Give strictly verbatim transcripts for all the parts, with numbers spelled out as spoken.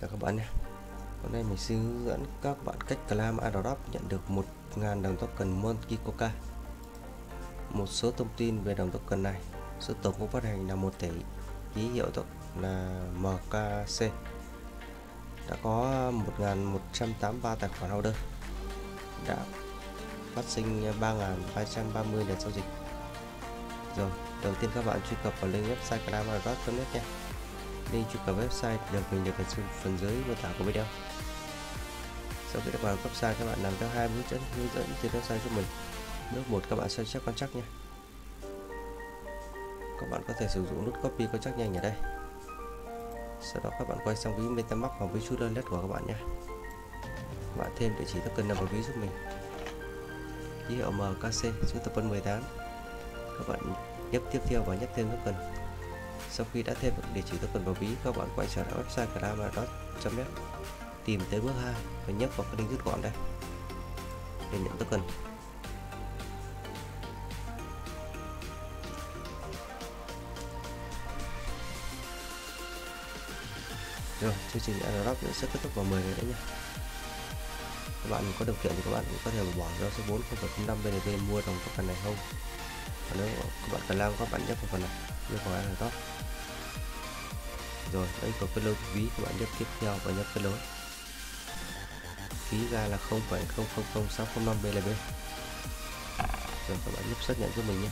Chào các bạn nha. Hôm nay mình xin dẫn các bạn cách claim airdrop nhận được một nghìn đồng token MonkeyCola. Một số thông tin về đồng token này. Số tổng của phát hành là một tỷ, ký hiệu là em ca xê. Đã có một nghìn một trăm tám mươi ba tài khoản holder. Đã phát sinh ba nghìn ba trăm ba mươi lượt giao dịch. Rồi, đầu tiên các bạn truy cập vào link website claim airdrop chấm net nha. Link truy cập website được mình được ở phần dưới mô tả của video. Sau khi đã vào website, các bạn làm theo hai bước dẫn hướng dẫn trên website cho mình. Bước một, các bạn xem xét contract nha. Các bạn có thể sử dụng nút copy contract nhanh ở đây. Sau đó các bạn quay sang ví MetaMask và ví Wallet của các bạn nha. Các bạn thêm địa chỉ token nằm vào ví giúp mình. Ký hiệu em ca xê, số token mười tám. Các bạn nhấp tiếp theo và nhấp thêm token. Sau khi đã thêm được địa chỉ token vào ví, các bạn quay trở lại website claim airdrop chấm net, tìm tới bước hai và nhấp vào cái link rút gọn đây để nhận token. Rồi, chương trình airdrop sẽ kết thúc vào mười ngày nữa nha. Các bạn có điều kiện thì các bạn có thể bỏ ra số bốn không phẩy không năm bê en tê mua đồng token này không. Và nếu các bạn cần làm, các bạn nhấp vào phần này, nhấp vào airdrop. Rồi, đây có cái lối ví, các bạn nhấp tiếp theo và nhấp cái lối. Phí ra là không phẩy không không không sáu không năm bê en tê. Rồi các bạn nhấp xác nhận cho mình nhé.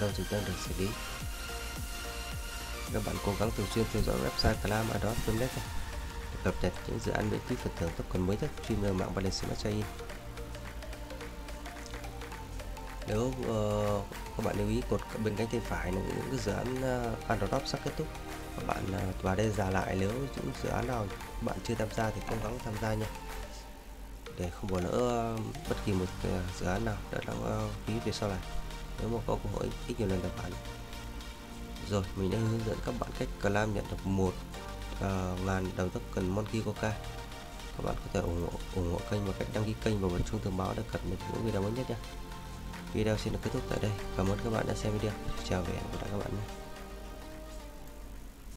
Giao dịch đang được xử lý. Các bạn cố gắng thường xuyên theo dõi website claim airdrop chấm net để cập nhật những dự án miễn phí phần thưởng token mới nhất trên nền mạng Balance. Nếu uh, các bạn lưu ý cột bên cánh tay phải là những dự án uh, airdrop sắp kết thúc, các bạn uh, vào đây giả lại. Nếu những dự án nào các bạn chưa tham gia thì cố gắng tham gia nha, để không bỏ lỡ uh, bất kỳ một uh, dự án nào đã đăng ký uh, về sau này. Nếu mà có cơ hội ít nhiều lần gặp bạn. Rồi, mình đã hướng dẫn các bạn cách claim nhận được một uh, ngàn đồng token MonkeyCola. Các bạn có thể ủng hộ, ủng hộ kênh bằng cách đăng ký kênh và bật chuông thông báo để cập nhật những video mới nhất nhé. Video xin được kết thúc tại đây. Cảm ơn các bạn đã xem video. Chào và hẹn gặp lại các bạn nhé.